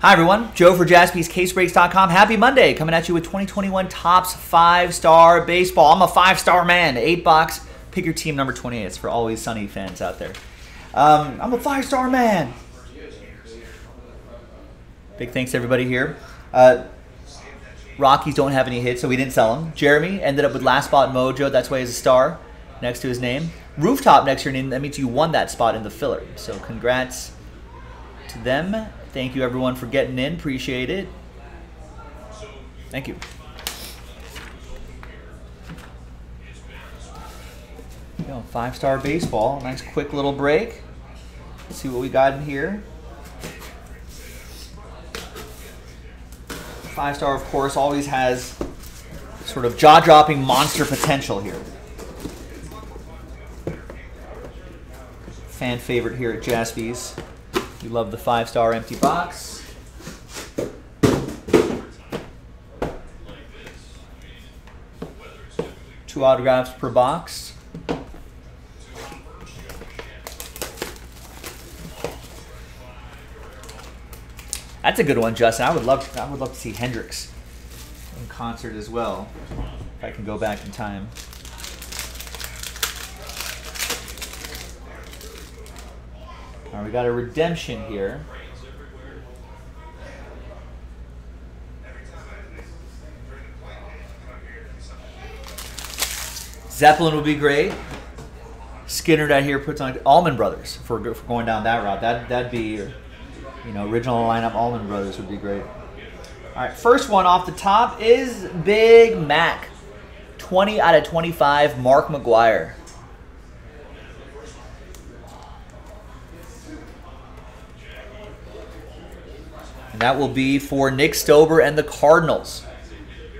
Hi everyone, Joe for JaspysCaseBreaks.com. Happy Monday, coming at you with 2021 Topps 5-star baseball. I'm a 5-star man, $8. Pick your team number 28. It's for Always Sunny fans out there. I'm a 5-star man. Big thanks to everybody here. Rockies don't have any hits, so we didn't sell him. Jeremy ended up with last spot mojo. That's why he's a star next to his name. Rooftop next to your name. That means you won that spot in the filler. So congrats to them. Thank you, everyone, for getting in. Appreciate it. Thank you. You know, 5-star baseball. Nice quick little break. Let's see what we got in here. 5-star, of course, always has sort of jaw-dropping monster potential here. Fan favorite here at Jaspys. We love the 5-star empty box. Two autographs per box. That's a good one, Justin. I would love to see Hendrix in concert as well, if I can go back in time. All right, we got a redemption here. Zeppelin would be great. Skinner down here puts on Allman Brothers for going down that route. That'd be, you know, original lineup. Allman Brothers would be great. All right, first one off the top is Big Mac. 20 out of 25, Mark McGwire. And that will be for Nick Stober and the Cardinals.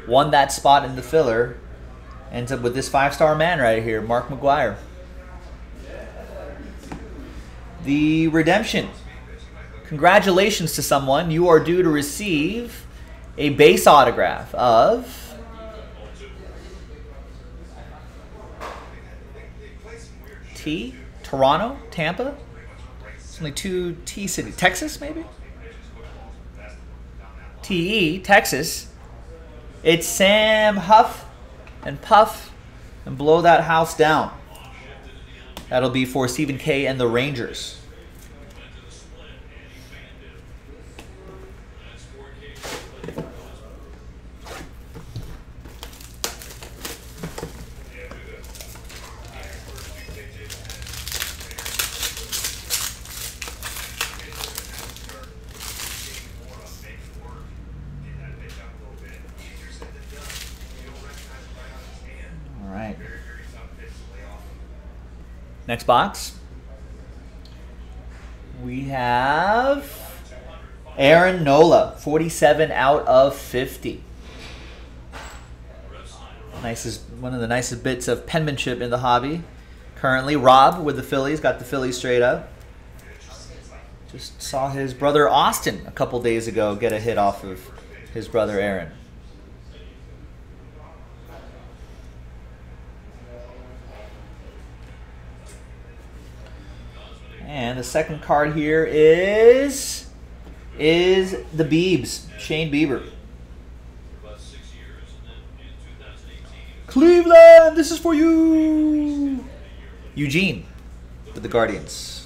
Won that spot in the filler. Ends up with this 5-star man right here, Mark McGwire. The redemption. Congratulations to someone. You are due to receive a base autograph of T, Toronto, Tampa. It's only two T cities. Texas, maybe? TE, Texas. It's Sam Huff and Puff and Blow That House Down. That'll be for Stephen K and the Rangers. Next box, we have Aaron Nola, 47 out of 50. One of the nicest bits of penmanship in the hobby. Currently, Rob with the Phillies, got the Phillies straight up. Just saw his brother Austin a couple days ago get a hit off of his brother Aaron. And the second card here is the Biebs, Shane Bieber. Cleveland, this is for you. Eugene with the Guardians.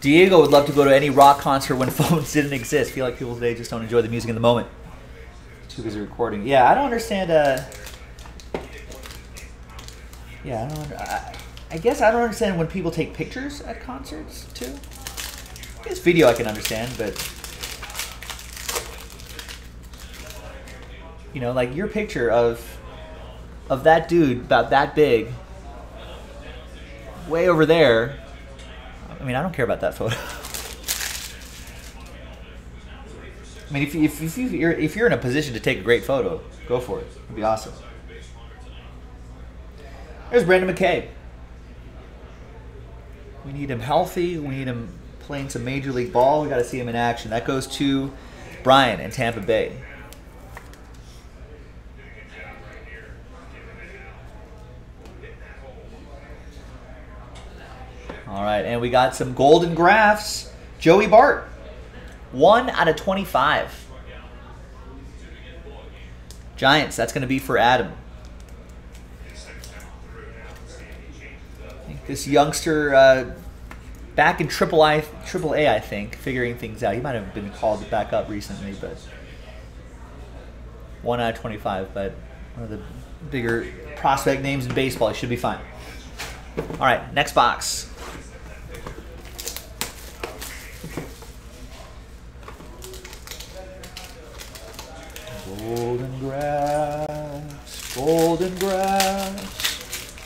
Diego would love to go to any rock concert when phones didn't exist. I feel like people today just don't enjoy the music in the moment. Too busy recording. Yeah, I don't understand. I guess I don't understand when people take pictures at concerts too. I guess video I can understand, but you know, like your picture of that dude about that big, way over there. I mean, I don't care about that photo. I mean, if you're in a position to take a great photo, go for it. It'd be awesome. There's Brandon McKay. We need him healthy. We need him playing some Major League ball. We got to see him in action. That goes to Brian in Tampa Bay. All right, and we got some golden graphs. Joey Bart, 1 out of 25. Giants, that's going to be for Adam. I think this youngster back in Triple A, I think, figuring things out. He might have been called back up recently, but 1 out of 25, but one of the bigger prospect names in baseball. He should be fine. All right, next box. Golden grass, golden grass.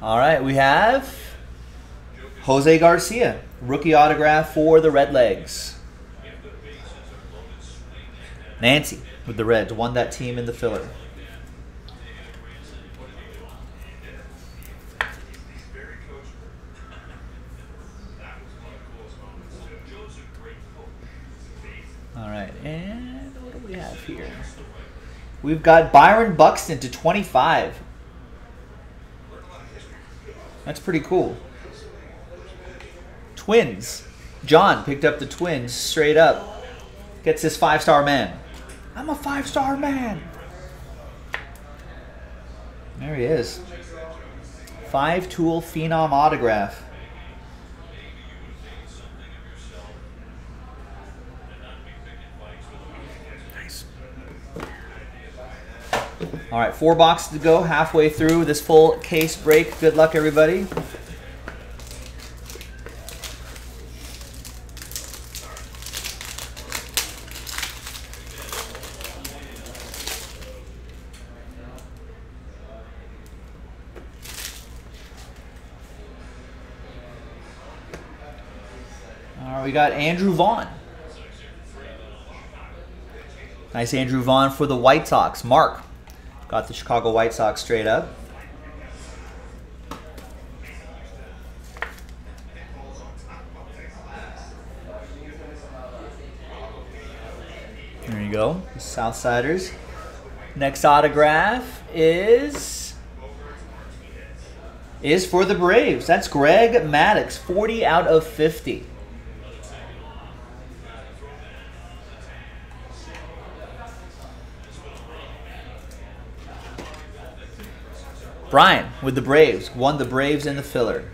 All right, we have Jose Garcia, rookie autograph for the Red Legs. Nancy with the Reds won that team in the filler. All right, and what do we have here? We've got Byron Buxton to 25. That's pretty cool. Twins. John picked up the Twins straight up. Gets his 5-star man. I'm a 5-star man. There he is. 5-tool phenom autograph. All right, 4 boxes to go, halfway through this full case break. Good luck, everybody. All right, we got Andrew Vaughn. Nice Andrew Vaughn for the White Sox. Mark. Got the Chicago White Sox straight up. There you go, the Southsiders. Next autograph is for the Braves. That's Greg Maddux, 40 out of 50. Brian with the Braves. Won the Braves in the filler.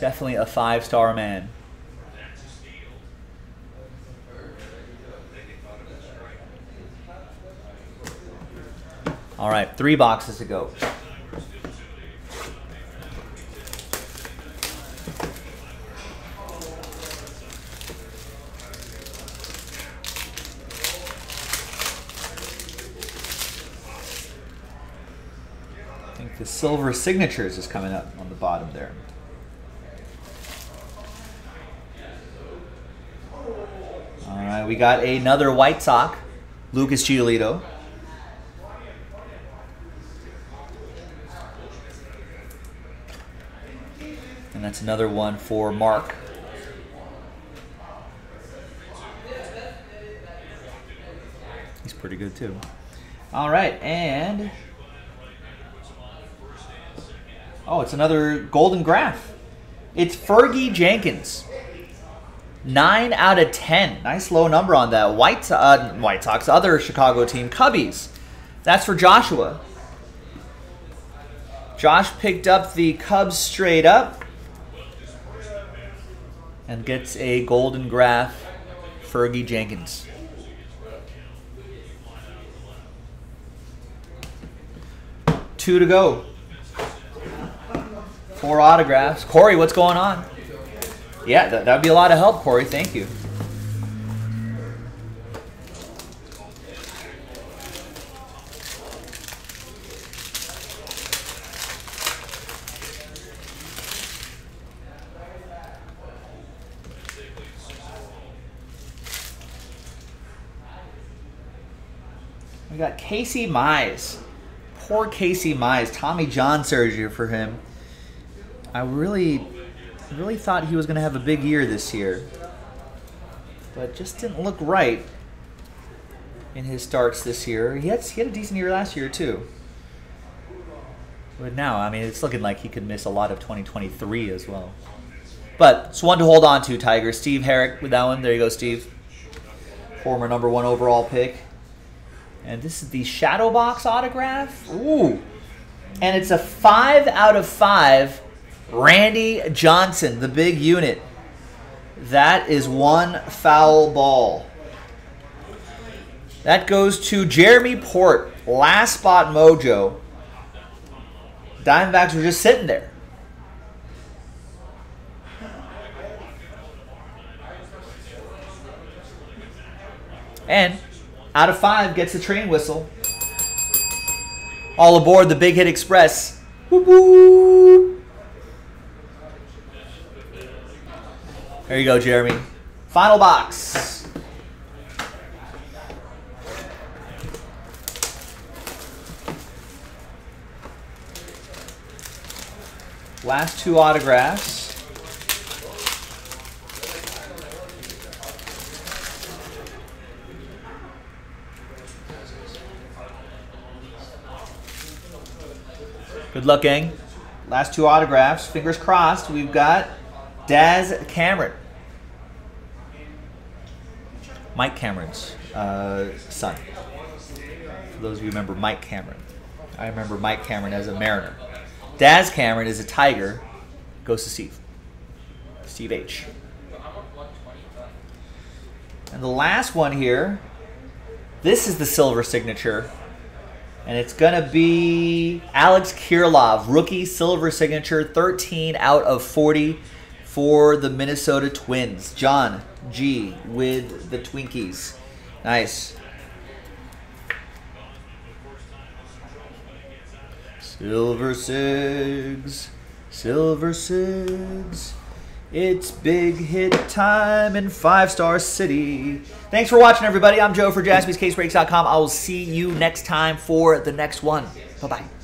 Definitely a 5-star man. All right, 3 boxes to go. The silver signatures is coming up on the bottom there. All right, we got another White Sox, Lucas Giolito. And that's another one for Mark. He's pretty good too. All right, and... oh, it's another golden graph. It's Fergie Jenkins. 9 out of 10. Nice low number on that. White Sox, other Chicago team, Cubbies. That's for Joshua. Josh picked up the Cubs straight up and gets a golden graph, Fergie Jenkins. Two to go. 4 autographs. Corey, what's going on? Yeah, that would be a lot of help, Corey. Thank you. We got Casey Mize. Poor Casey Mize. Tommy John surgery for him. I really thought he was going to have a big year this year. But just didn't look right in his starts this year. He had a decent year last year, too. But now, I mean, it's looking like he could miss a lot of 2023 as well. But it's one to hold on to, Tiger. Steve Herrick with that one. There you go, Steve. Former #1 overall pick. And this is the Shadow Box autograph. Ooh. And it's a 5/5. Randy Johnson, the big unit. That is one foul ball. That goes to Jeremy Port, last spot mojo. Diamondbacks were just sitting there. And 5/5 gets the train whistle. All aboard the Big Hit Express. Whoop, whoop. There you go, Jeremy. Final box. Last two autographs. Good luck, gang. Last two autographs. Fingers crossed. We've got Daz Cameron. Mike Cameron's son. For those of you who remember Mike Cameron. I remember Mike Cameron as a Mariner. Daz Cameron is a Tiger. Goes to Steve. Steve H. And the last one here. This is the silver signature. And it's going to be Alex Kirloff, rookie silver signature, 13/40 for the Minnesota Twins. John G. with the Twinkies. Nice. Silver Sigs, Silver Sigs. It's big hit time in 5-Star City. Thanks for watching, everybody. I'm Joe for JaspysCaseBreaks.com. I will see you next time for the next one. Bye-bye.